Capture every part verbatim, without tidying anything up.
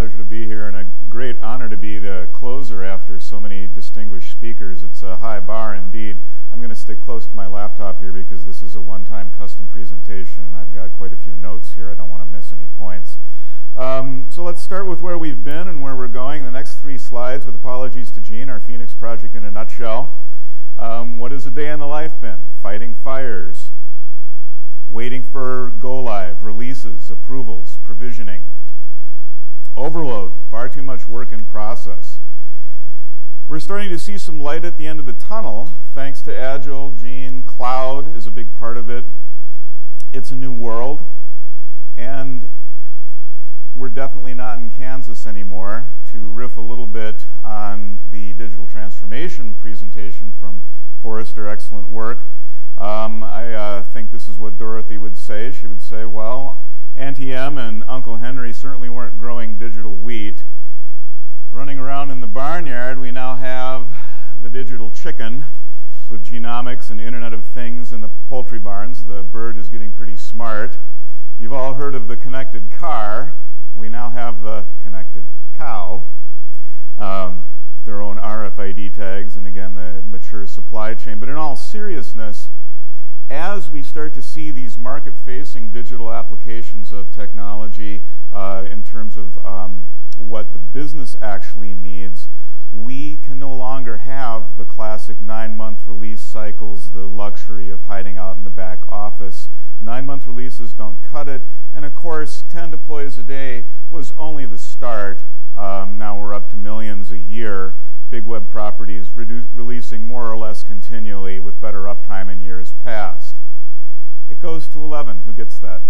pleasure to be here and a great honor to be the closer after so many distinguished speakers. It's a high bar indeed. I'm going to stick close to my laptop here because this is a one-time custom presentation and I've got quite a few notes here. I don't want to miss any points. Um, so let's start with where we've been and where we're going. The next three slides, with apologies to Gene, our Phoenix Project in a nutshell. Um, what has a day in the life been? Fighting fires, waiting for go-live, releases, approvals, provisioning, overload, far too much work in process. We're starting to see some light at the end of the tunnel, thanks to Agile. Gene, cloud is a big part of it. It's a new world, and we're definitely not in Kansas anymore. To riff a little bit on the digital transformation presentation from Forrester, excellent work. Um, I uh, think this is what Dorothy would say. She would say, well, Auntie Em and Uncle Henry certainly weren't growing digital wheat. Running around in the barnyard, we now have the digital chicken with genomics and Internet of Things in the poultry barns. The bird is getting pretty smart. You've all heard of the connected car. We now have the connected cow, um, their own R F I D tags, and again, the mature supply chain. But in all seriousness, as we start to see these market-facing digital applications of technology uh, in terms of um, what the business actually needs, we can no longer have the classic nine-month release cycles, the luxury of hiding out in the back office. Nine-month releases don't cut it. And of course, ten deploys a day was only the start. Um, now we're up to millions a year. Big web properties releasing more or less continually with better uptime in years past. It goes to eleven. Who gets that?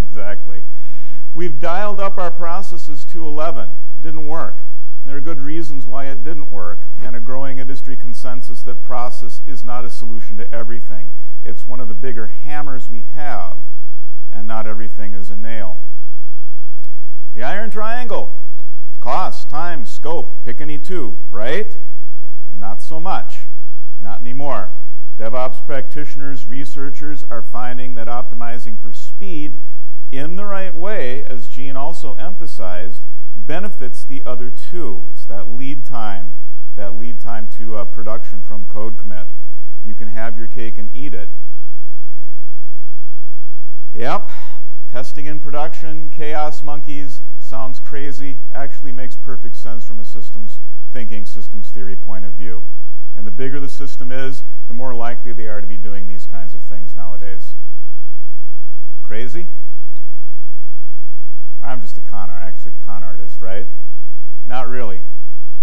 Exactly. We've dialed up our processes to eleven. Didn't work. There are good reasons why it didn't work, and a growing industry consensus that process is not a solution to everything. It's one of the bigger hammers we have, and not everything is a nail. The iron triangle: cost, time, scope. Pick any two, right? Not so much. Not anymore. DevOps practitioners, researchers are finding that optimizing for speed in the right way, as Gene also emphasized, benefits the other two. It's that lead time, that lead time to uh, production from code commit. You can have your cake and eat it. Yep, testing in production, chaos monkeys, sounds crazy, actually makes perfect sense from a systems thinking, systems theory point of view. And the bigger the system is, the more likely they are to be doing these kinds of things nowadays. Crazy? I'm just a con, actually a con artist, right? Not really.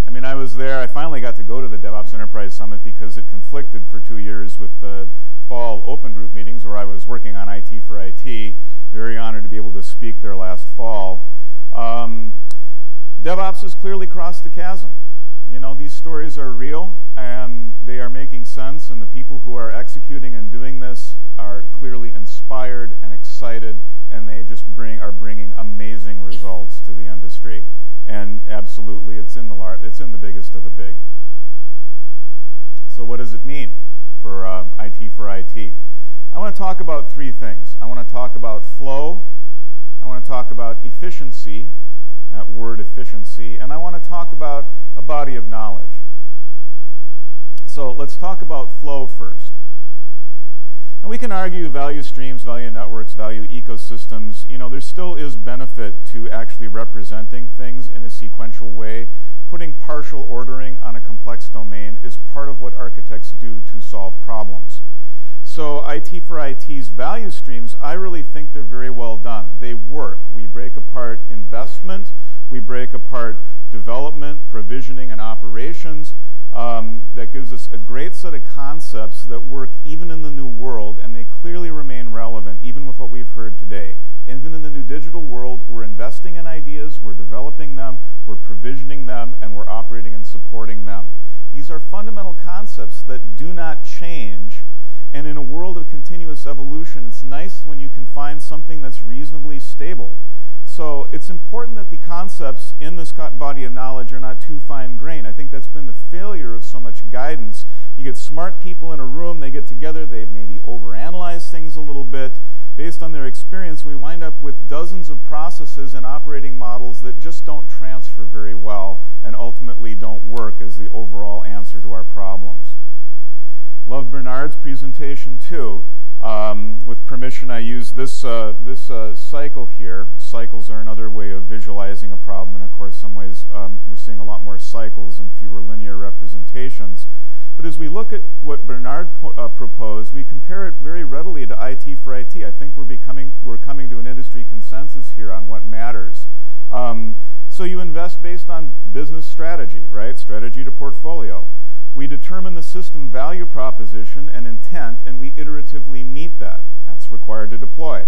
I mean, I was there. I finally got to go to the DevOps Enterprise Summit because it conflicted for two years with the fall Open Group meetings where I was working on I T for I T. Very honored to be able to speak there last fall. Um, DevOps has clearly crossed the chasm. You know, these stories are real and they are making sense, and the people who are executing and doing this are clearly inspired and excited, and they just bring are bringing amazing results to the industry. And absolutely, it's in the lar it's in the biggest of the big. So what does it mean for uh, I T for I T? I want to talk about three things. I want to talk about flow, I want to talk about efficiency, that word efficiency, and I want to talk about a body of knowledge. So let's talk about flow first. And we can argue value streams, value networks, value ecosystems. You know, there still is benefit to actually representing things in a sequential way. Putting partial ordering on a complex domain is part of what architects do to solve problems. So I T for I T's value streams, I really think they're very well done. They work. We break apart investment. We break apart development, provisioning, and operations. Um, that gives us a great set of concepts that work even in the new world, and they clearly remain relevant even with what we've heard today. Even in the new digital world, we're investing in ideas, we're developing them, we're provisioning them, and we're operating and supporting them. These are fundamental concepts that do not change, and in a world of continuous evolution, it's nice when you can find something that's reasonably stable. So it's important that the concepts in this body of knowledge are not too fine-grained. I think that's been the failure of so much guidance. You get smart people in a room, they get together, they maybe overanalyze things a little bit. based on their experience, we wind up with dozens of processes and operating models that just don't transfer very well and ultimately don't work as the overall answer to our problems. Loved Bernard's presentation too. Um, with permission, I use this, uh, this uh, cycle here. Cycles are another way of visualizing a problem, and of course, some ways um, we're seeing a lot more cycles and fewer linear representations. But as we look at what Bernard po uh, proposed, we compare it very readily to I T for I T. I think we're becoming we're coming to an industry consensus here on what matters. Um, so you invest based on business strategy, right? Strategy to portfolio. We determine the system value proposition and intent, and we iteratively meet that. That's required to deploy.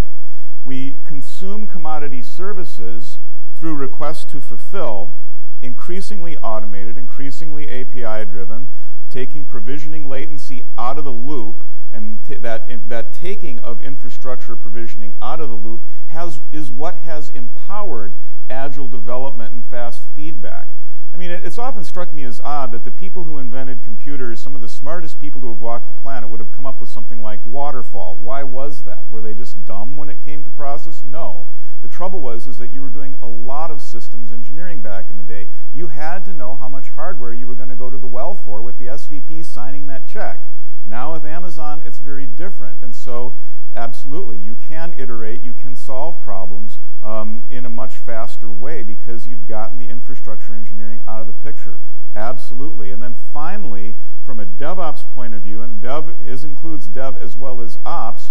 We consume commodity services through requests to fulfill, increasingly automated, increasingly A P I-driven, taking provisioning latency out of the loop, and t that, that taking of infrastructure provisioning out of the loop has, is what has empowered agile development and fast feedback. I mean, it's often struck me as odd that the people who invented computers, some of the smartest people to have walked the planet, would have come up with something like waterfall. Why was that? Were they just dumb when it came to process? No. The trouble was is that you were doing a lot of systems engineering back in the day. You had to know how much hardware you were going to go to the well for with the S V P signing that check. Now with Amazon, it's very different. And so, absolutely, you can iterate, you can solve problems Um, in a much faster way because you've gotten the infrastructure engineering out of the picture. Absolutely. And then finally, from a DevOps point of view, and Dev is, includes Dev as well as Ops,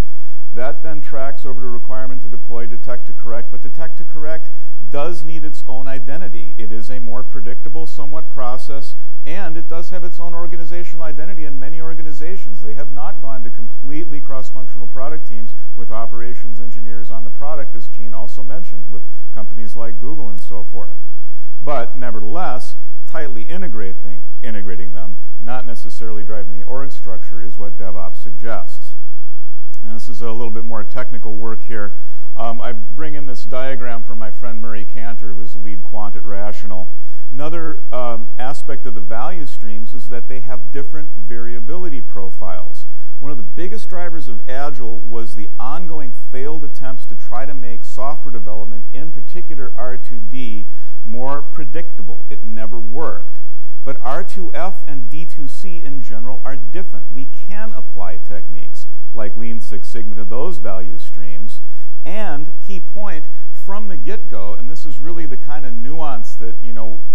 that then tracks over to requirement to deploy, detect to correct, but detect to correct does need its own identity. It is a more predictable, somewhat process, and it does have its own organizational identity in many organizations. They have not gone to completely cross-functional product teams with operations engineers on the product, as Gene also mentioned, with companies like Google and so forth. But nevertheless, tightly integrating, integrating them, not necessarily driving the org structure, is what DevOps suggests. And this is a little bit more technical work here. Um, I bring in this diagram from my friend Murray Cantor, who is the lead quant at Rational. Another um, aspect of the value streams is that they have different variability profiles. One of the biggest drivers of Agile was the ongoing failed attempts to try to make software development, in particular R two D, more predictable. It never worked. But R two F and D two C in general are different. We can apply techniques like Lean Six Sigma to those value streams. And, key point, from the get-go, and this is really the kind of nuance that, you know,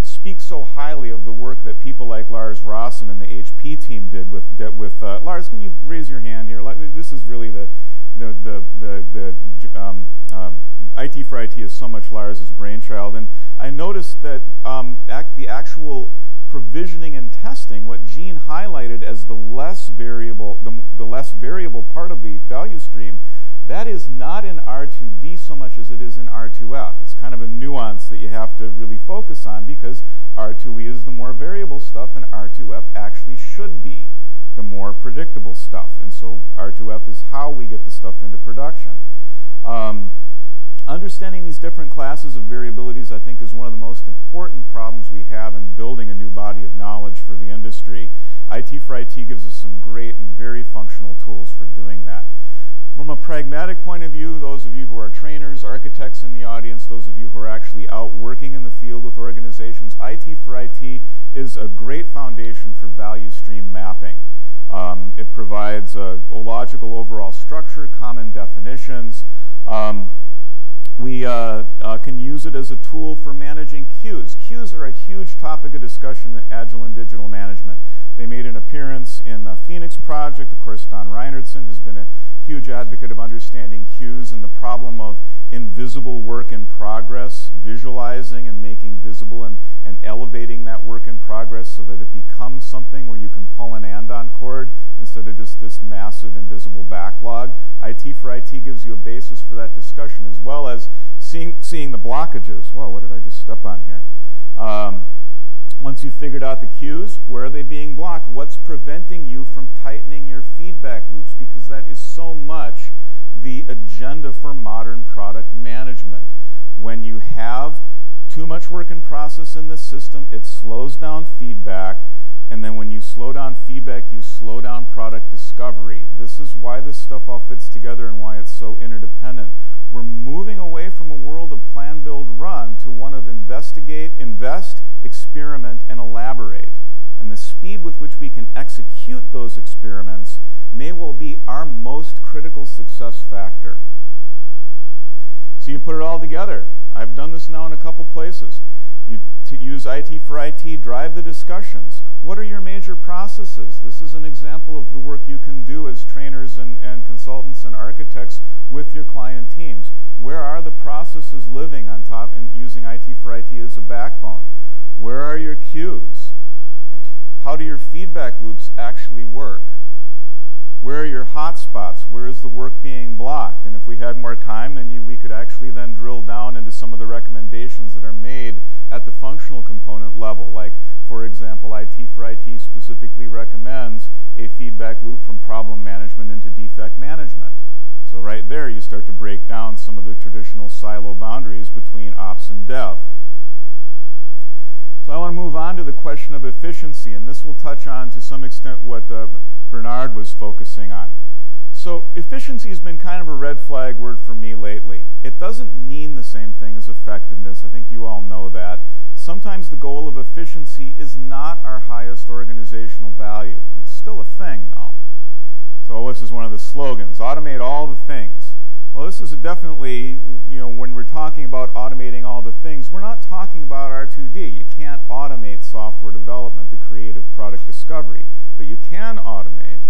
speaks so highly of the work that people like Lars Rawson and the H P team did with with uh, Lars. Can you raise your hand here? This is really the the the the, the um, um, I T for I T is so much Lars's brainchild, and I noticed that um, act, the actual provisioning and testing, what Gene highlighted as the less variable, the, the less variable part of the value stream, that is not in R two D so much as it is in R two F. It's kind of a nuance that you have to really focus on because R two E is the more variable stuff and R two F actually should be the more predictable stuff. And so R two F is how we get the stuff into production. Um, understanding these different classes of variabilities, I think, is one of the most important problems we have in building a new body of knowledge for the industry. I T for I T gives us some great and very functional tools for doing that. From a pragmatic point of view, those of you who are trainers, architects in the audience, those of you who are actually out working in the field with organizations, I T for I T is a great foundation for value stream mapping. Um, it provides a logical overall structure, common definitions. Um, we uh, uh, can use it as a tool for managing queues. Queues are a huge topic of discussion in Agile and digital management. They made an appearance in the Phoenix Project. Of course, Don Reinertson has been a huge advocate of understanding queues and the problem of invisible work in progress, visualizing and making visible and, and elevating that work in progress so that it becomes something where you can pull an and-on cord instead of just this massive invisible backlog. I T for I T gives you a basis for that discussion as well as seeing, seeing the blockages. Whoa, what did I just step on here? Um, Once you've figured out the cues, where are they being blocked? What's preventing you from tightening your feedback loops? Because that is so much the agenda for modern product management. When you have too much work in process in the system, it slows down feedback. And then when you slow down feedback, you slow down product discovery. This is why this stuff all fits together and why it's so which we can execute those experiments may well be our most critical success factor. So you put it all together. I've done this now in a couple places. You to use I T for I T, drive the discussions. What are your major processes? This is an example of the work you can do as trainers and, and consultants and architects with your client teams. Where are the processes living on top and using I T for I T as a backbone? Where are your cues? How do your feedback loops actually work? Where are your hotspots? Where is the work being blocked? And if we had more time, then you, we could actually then drill down into some of the recommendations that are made at the functional component level. Like, for example, I T for I T specifically recommends a feedback loop from problem management into defect management. So right there, you start to break down some of the traditional silo boundaries between ops and dev. So I want to move on to the question of efficiency, and this will touch on, to some extent, what uh, Bernard was focusing on. So efficiency has been kind of a red flag word for me lately. It doesn't mean the same thing as effectiveness. I think you all know that. Sometimes the goal of efficiency is not our highest organizational value. It's still a thing, though. So this is one of the slogans, automate all the things. Well, this is definitely, you know, when we're talking about automating all the things, we're not talking about R two D. You can't automate software development, the creative product discovery, but you can automate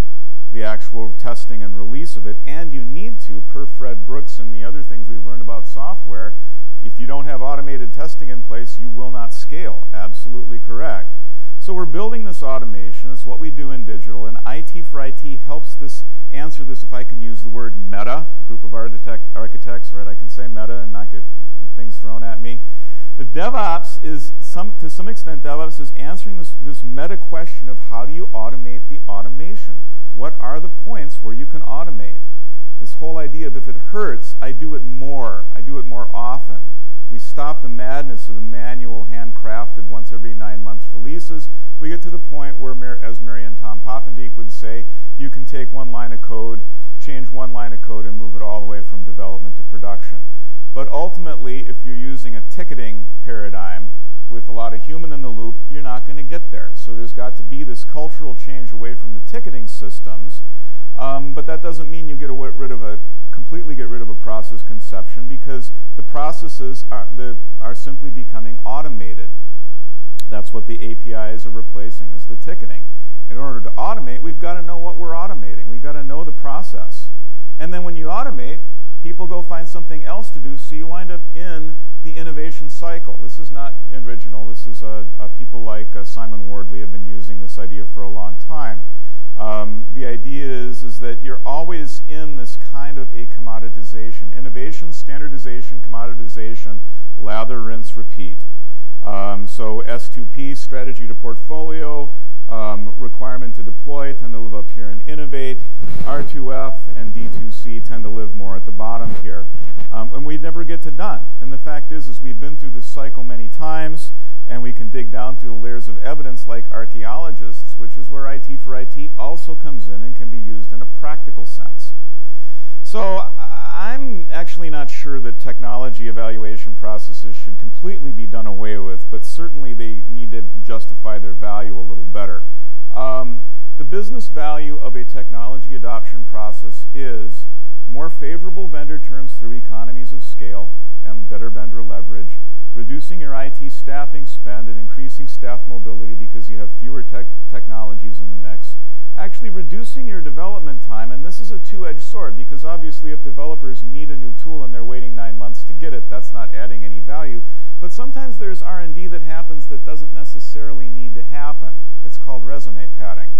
the actual testing and release of it, and you need to, per Fred Brooks and the other things we've learned about software, if you don't have automated testing in place, you will not scale. Absolutely correct. So we're building this automation. It's what we do in digital, and I T for I T helps this answer this, if I can use the word meta, group of architect, architects, right? I can say meta and not get things thrown at me. The DevOps is, some, to some extent, DevOps is answering this, this meta question of how do you automate the automation? What are the points where you can automate? This whole idea of if it hurts, I do it more. I do it more often. We stop the madness of the manual, handcrafted, once every nine months releases. We get to the point where, as Mary and Tom Poppendieck would say, you can take one line of code, change one line of code, and move it all the way from development to production. But ultimately, if you're using a ticketing paradigm with a lot of human in the loop, you're not going to get there. So there's got to be this cultural change away from the ticketing systems, um, but that doesn't mean you get rid of a completely get rid of a process conception, because the processes are the are simply becoming automated. That's what the A P Is are replacing, is the ticketing. In order to automate, we've got to know what we're automating. We've got to know the process. And then when you automate, people go find something else to do, so you wind up in the innovation cycle. This is not original. This is uh, uh, people like uh, Simon Wardley have been using this idea for a long time. Um, the idea is, is that you're always in this kind of a commoditization. Innovation, standardization, commoditization, lather, rinse, repeat. Um, so S two P, strategy to portfolio, um, requirement to deploy, tend to live up here and innovate. R two F and D two C tend to live more at the bottom here. Um, and we never get to done. And the fact is, is we've been through this cycle many times, and we can dig down through the layers of evidence like archaeologists, which is where I T for I T also comes in and can be used in a practical sense. So I'm actually not sure that technology evaluation processes should completely be done away with, but certainly they need to justify their value a little better. Um, the business value of a technology adoption process is more favorable vendor terms through economies of scale and better vendor leverage, reducing your I T staffing spend and increasing staff mobility because you have fewer tech technologies in the mix, actually reducing your development time. And this is a two-edged sword, because obviously if developers need a new tool and they're waiting nine months to get it, that's not adding any value. But sometimes there's R and D that happens that doesn't necessarily need to happen. It's called resume padding.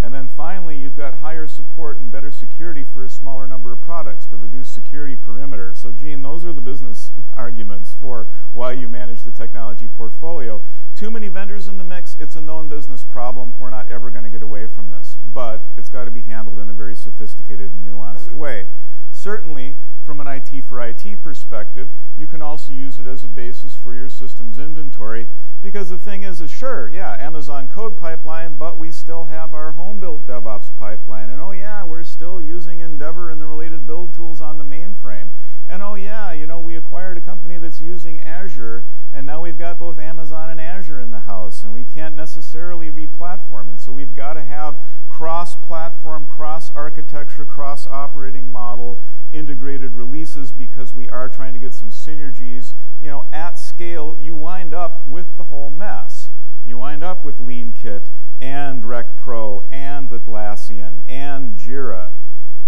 And then finally, you've got higher support and better security for a smaller number of products to reduce security perimeter. So Gene, those are the business arguments for why you manage the technology portfolio. Too many vendors in the mix, it's a known business problem. We're not ever going to get away from this, but it's got to be handled in a very sophisticated and nuanced way. Certainly, from an I T for I T perspective, you can also use it as a basis for your systems inventory, because the thing is, is sure, yeah, Amazon code pipeline, but we still have our home-built DevOps pipeline. And oh yeah, we're still using Endeavor and the related build tools on the mainframe. And oh yeah, you know, we acquired a company that's using Azure, and now we've got both Amazon and Azure in the house. in-house, and we can't necessarily re-platform. And so we've got to have cross-platform, cross-architecture, cross-operating model, integrated releases, because we are trying to get some synergies. You know, at scale, you wind up with the whole mess. You wind up with Lean Kit and Rec Pro and Atlassian and Jira.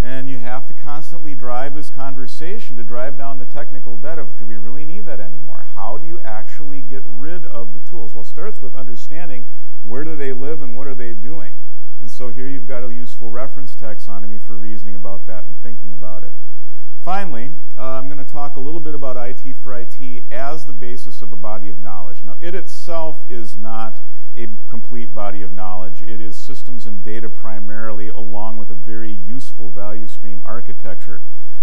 And you have to constantly drive this conversation to drive down the technical debt of, do we really need that anymore? How do you actually get rid of the tools? Well, it starts with understanding where do they live and what are they doing? And so here you've got a useful reference taxonomy for reasoning about that and thinking about it. Finally, uh, I'm going to talk a little bit about I T for I T as the basis of a body of knowledge. Now, it itself is not a complete body of knowledge. It is systems and data primarily, along with a very useful value stream architecture.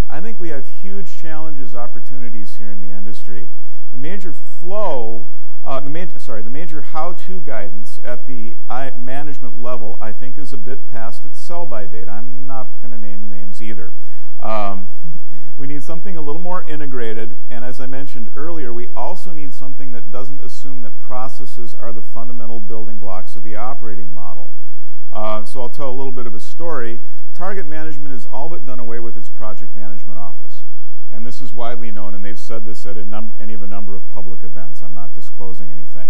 I think we have huge challenges, opportunities here in the industry. The major flow, uh, the ma sorry, the major how-to guidance at the I management level, I think, is a bit past its sell-by date. I'm not going to name the names either. Um, we need something a little more integrated, and as I mentioned earlier, we also need something that doesn't assume that processes are the fundamental building blocks of the operating model. Uh, so I'll tell a little bit of a story. Target management is all but done away with its project management office, and this is widely known, and they've said this at a num any of a number of public events. I'm not disclosing anything.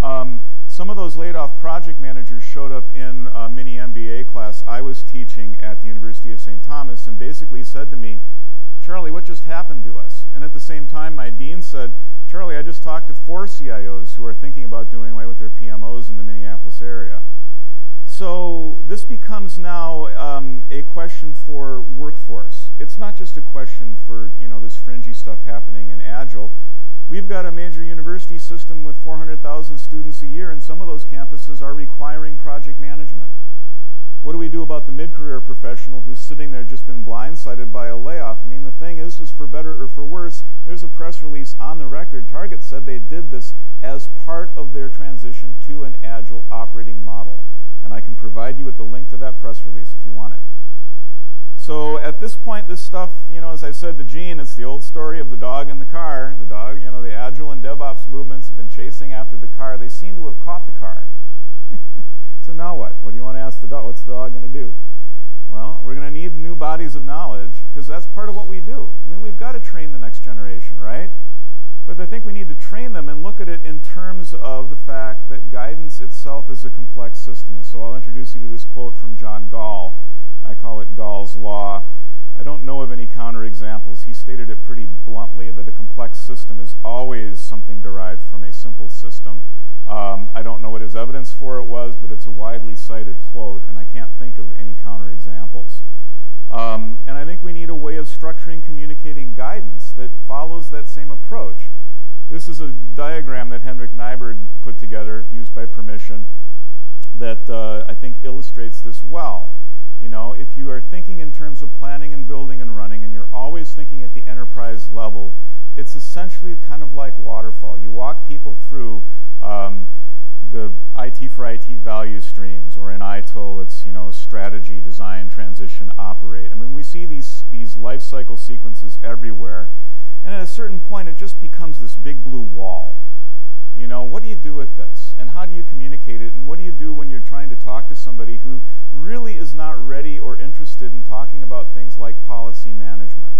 Um, some of those laid-off project managers showed up in a mini M B A class I was teaching at the University of Saint Thomas and basically said to me, Charlie, what just happened to us? And at the same time, my dean said, Charlie, I just talked to four C I Os who are thinking about doing away with their P M Os in the Minneapolis area. So this becomes now um, a question for workforce. It's not just a question for, you know, this fringy stuff happening in Agile. We've got a major university system with four hundred thousand students a year, and some of those campuses are requiring project management. What do we do about the mid-career professional who's sitting there just been blindsided by a layoff? I mean, the thing is, is for better or for worse, there's a press release on the record. Target said they did this as part of their transition to an Agile operating model. And I can provide you with the link to that press release if you want it. So at this point, this stuff, you know, as I said to Gene, it's the old story of the dog and the car. The dog, you know, the Agile and DevOps movements have been chasing after the car. They seem to have caught the car. So now what? What do you want to ask the dog? What's the dog going to do? Well, we're going to need new bodies of knowledge, because that's part of what we do. I mean, we've got to train the next generation, right? But I think we need to train them and look at it in terms of the fact that guidance itself is a complex system. So I'll introduce you to this quote from John Gall. I call it Gall's Law. I don't know of any counterexamples. He stated it pretty bluntly, that a complex system is always something derived from a simple system. Um, I don't know what his evidence for it was, but it's a widely cited quote, and I can't think of any counterexamples. Um, and I think we need a way of structuring, communicating guidance that follows that same approach. This is a diagram that Hendrik Nyberg put together, used by permission, that uh, I think illustrates this well. You know, if you are thinking in terms of planning and building and running, and you're always thinking at the enterprise level, it's essentially kind of like waterfall. You walk people through Um, the I T for I T value streams, or in I T I L, it's, you know, strategy, design, transition, operate. I mean, we see these, these life cycle sequences everywhere, and at a certain point, it just becomes this big blue wall. You know, what do you do with this, and how do you communicate it, and what do you do when you're trying to talk to somebody who really is not ready or interested in talking about things like policy management?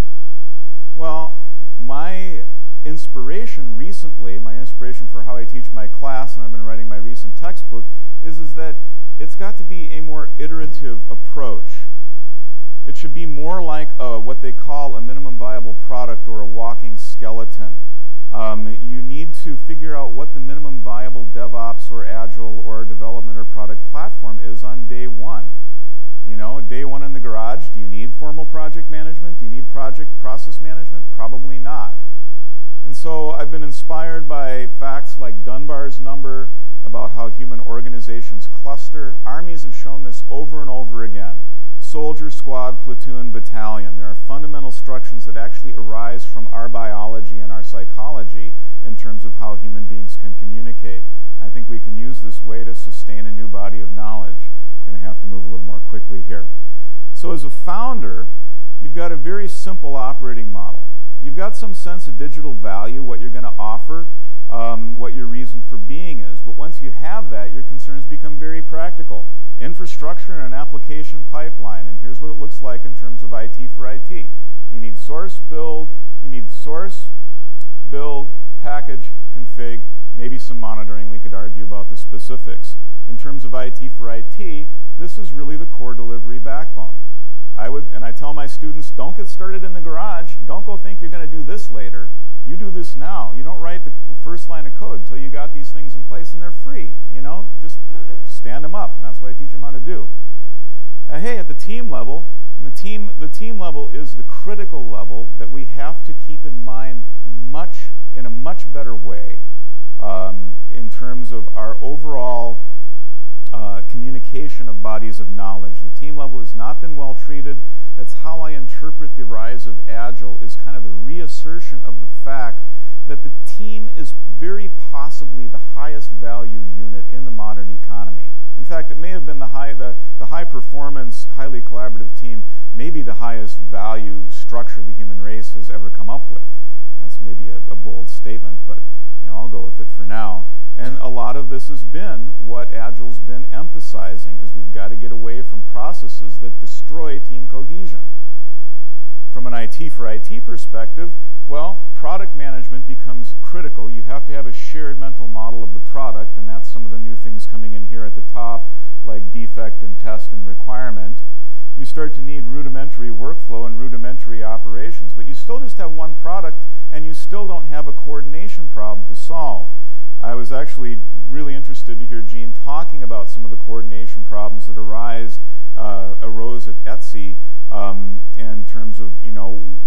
Well, my inspiration recently, my inspiration for how I teach my class, and I've been writing my recent textbook, is, is that it's got to be a more iterative approach. It should be more like a, what they call a minimum viable product, or a walking skeleton. Um, you need to figure out what the minimum viable DevOps or Agile or development or product platform is on day one. You know, day one in the garage, do you need formal project management? Do you need project process management? Probably not. And so I've been inspired by facts like Dunbar's number about how human organizations cluster. Armies have shown this over and over again. Soldier, squad, platoon, battalion. There are fundamental structures that actually arise from our biology and our psychology in terms of how human beings can communicate. I think we can use this way to sustain a new body of knowledge. I'm going to have to move a little more quickly here. So as a founder, you've got a very simple operating model. You've got some sense of digital value, what you're going to offer. um, what your reason for being is. But once you have that, your concerns become very practical. Infrastructure and an application pipeline, and here's what it looks like in terms of I T for I T. You need source, build, you need source, build, package, config, maybe some monitoring. We could argue about the specifics. In terms of I T for I T, this is really the core delivery backbone. I would, and I tell my students, don't get started in the garage. Don't go think you're going to do this later. You do this now. You don't write the first line of code till you got these things in place, and they're free. You know, just stand them up, and that's what I teach them how to do. Uh, hey, at the team level, and the team, the team level is the critical level that we have to keep in mind much in a much better way um, in terms of our overall Uh, communication of bodies of knowledge. The team level has not been well treated. That's how I interpret the rise of Agile, is kind of the reassertion of the fact that the team is very possibly the highest value unit in the modern economy. In fact, it may have been the high, the, the high performance, highly collaborative team, maybe the highest value structure the human race has ever come up with. That's maybe a, a bold statement, but you know, I'll go with it for now. And a lot of this has been what Agile's been emphasizing, is we've got to get away from processes that destroy team cohesion. From an I T for I T perspective, well, product management becomes critical. You have to have a shared mental model of the product, and that's some of the new things coming in here at the top, like defect and test and requirement. You start to need rudimentary workflow and rudimentary operations, but you still just have one product, and you still don't have a coordination problem to solve. I was actually really interested to hear Gene talking about some of the coordination problems that arise, uh, arose at Etsy um, in terms of, you know,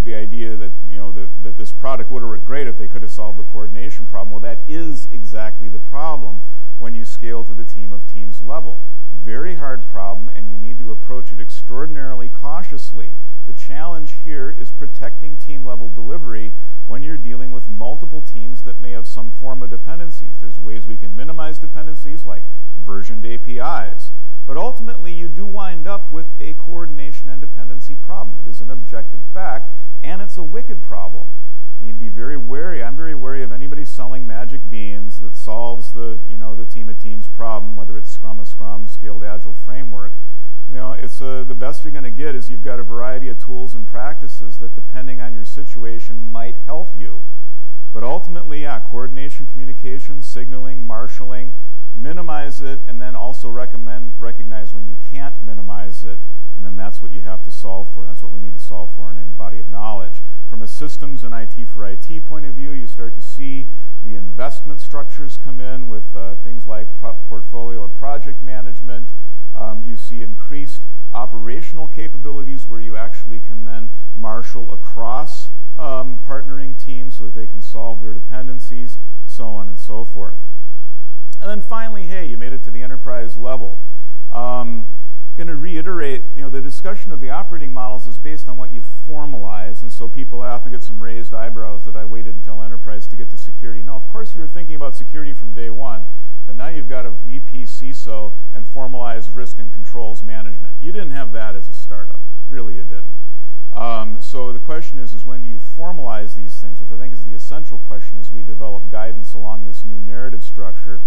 the idea that, you know, the, that this product would have worked great if they could have solved the coordination problem. Well, that is exactly the problem when you scale to the team of teams level. Very hard problem, and you need to approach it extraordinarily cautiously. The challenge here is protecting team level delivery when you're dealing with multiple teams that may have some form of dependencies. There's ways we can minimize dependencies, like versioned A P Is. But ultimately, you do wind up with a coordination and dependency problem. It is an objective fact, and it's a wicked problem. You need to be very wary. I'm very wary of anybody selling magic beans that solves the, you know, the team of teams problem, whether it's Scrum of Scrum, Scaled Agile Framework. You know, it's a, the best you're going to get is you've got a variety of tools and practices that, depending on your situation, might help you. But ultimately, yeah, coordination, communication, signaling, marshalling, minimize it, and then also recommend, recognize when you can't minimize it, and then that's what you have to solve for. That's what we need to solve for in any body of knowledge. From a systems and I T for I T point of view, you start to see the investment structures come in with uh, things like pro portfolio of project management. Um, you see increased operational capabilities where you actually can then marshal across um, partnering teams so that they can solve their dependencies, so on and so forth. And then finally, hey, you made it to the enterprise level. Um, going to reiterate, you know, the discussion of the operating models is based on what you formalize, and so people often get some raised eyebrows that I waited until enterprise to get to security. Now, of course, you were thinking about security from day one, but now you've got a V P, C I S O, and formalized risk and controls management. You didn't have that as a startup. Really, you didn't. Um, so the question is, is when do you formalize these things, which I think is the essential question as we develop guidance along this new narrative structure.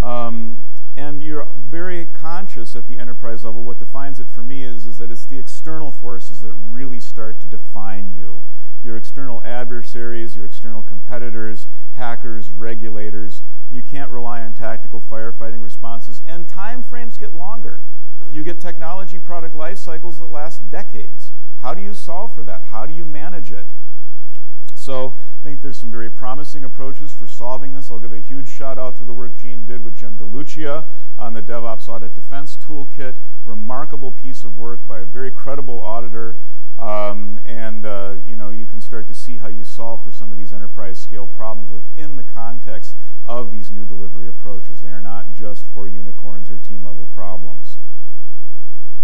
Um, and you're very conscious at the enterprise level. What defines it for me is, is that it's the external forces that really start to define you. Your external adversaries, your external competitors, hackers, regulators. You can't rely on tactical firefighting responses, and time frames get longer. You get technology product life cycles that last decades. How do you solve for that? How do you manage it? So I think there's some very promising approaches for solving this. I'll give a huge shout out to the work Gene did with Jim DeLucia on the DevOps Audit Defense Toolkit. Remarkable piece of work by a very credible auditor. Um, and uh, you know, you can start to see how you solve for some of these enterprise scale problems within the context of these new delivery approaches. They are not just for unicorns or team-level problems.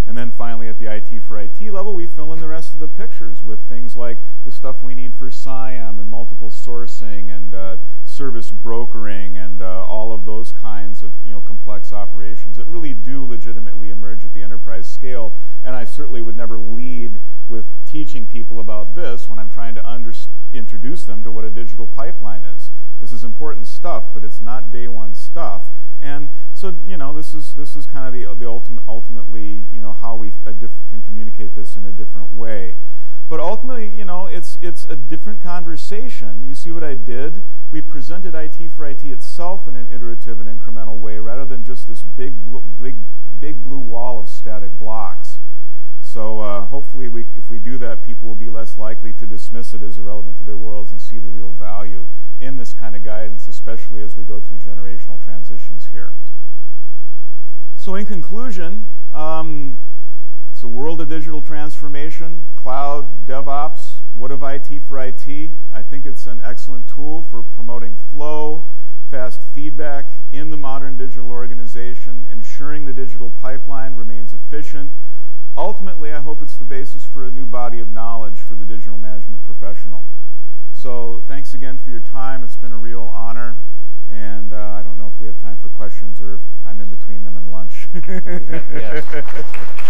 And then finally, at the I T for I T level, we fill in the rest of the pictures with things like the stuff we need for SIAM and multiple sourcing and uh, service brokering and uh, all of those kinds of, you know, complex operations that really do legitimately emerge at the enterprise scale. And I certainly would never lead with teaching people about this when I'm trying to under- introduce them to what a digital pipeline is. this is important stuff, but it's not day one stuff. And so, you know, this is this is kind of the the ultimate ultimately, you know, how we a diff can communicate this in a different way. But ultimately, you know, it's it's a different conversation. You see what I did? We presented I T for I T itself in an iterative and incremental way, rather than just this big blue, big big blue wall of static blocks. So uh, hopefully, we, if we do that, people will be less likely to dismiss it as irrelevant to their worlds and see the real value in this kind of guidance, especially as we go through generational transitions here. So in conclusion, um, it's a world of digital transformation, cloud, DevOps. What of I T for I T? I think it's an excellent tool for promoting flow, fast feedback in the modern digital organization, ensuring the digital pipeline remains efficient. Ultimately, I hope it's the basis for a new body of knowledge for the digital management professional. So thanks again for your time. It's been a real honor. And uh, I don't know if we have time for questions or if I'm in between them and lunch. Yeah, yeah.